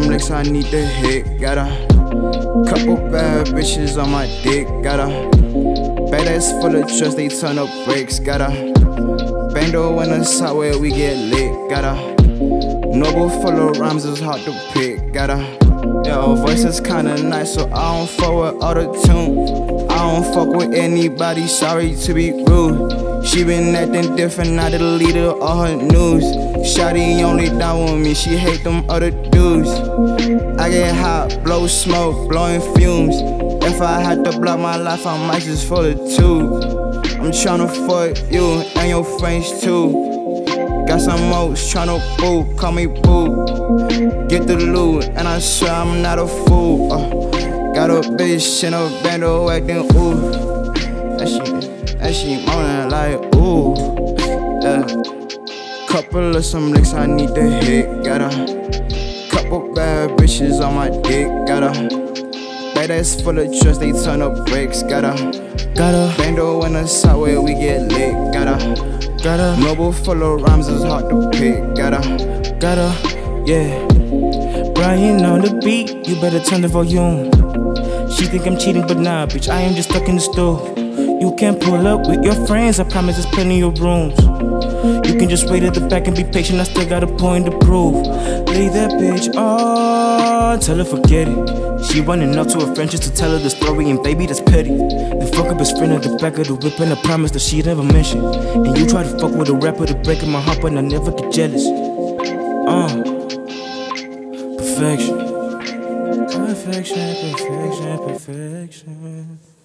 some licks, I need to hit. Got a couple bad bitches on my dick. Got a badass full of trust, they turn up brakes. Got a bando in the side where we get lit. Got a noble full of rhymes, it's hard to pick. Got a yo, voice is kinda nice, so I don't fuck with auto-tune. I don't fuck with anybody, sorry to be rude. She been acting different, now the leader of all her news. Shawty only down with me, she hate them other dudes. I get hot, blow smoke, blowing fumes. If I had to block my life, I might just full of tubes. I'm tryna fuck you and your friends too. Got some oats, tryna boo, call me boo. Get the loot, and I swear I'm not a fool. Got a bitch in a bando acting ooh. And she moaning like ooh. Couple of some licks I need to hit. Got a couple bad bitches on my dick. Got a badass full of trust, they turn up brakes. Got a bando in the side where we get lit. Got a noble full of rhymes, it's hard to pick. Got a yeah. Brian on the beat, you better turn the volume. She think I'm cheating, but nah, bitch, I am just stuck in the stove. You can pull up with your friends, I promise there's plenty of rooms. You can just wait at the back and be patient, I still got a point to prove. Leave that bitch on, tell her forget it. She running up to her friend just to tell her the story, and baby that's petty. Then fuck up his friend at the back of the whip and a promise that she never mentioned. And you try to fuck with a rapper to break in my heart, but I never get jealous. Perfection. Perfection, perfection, perfection.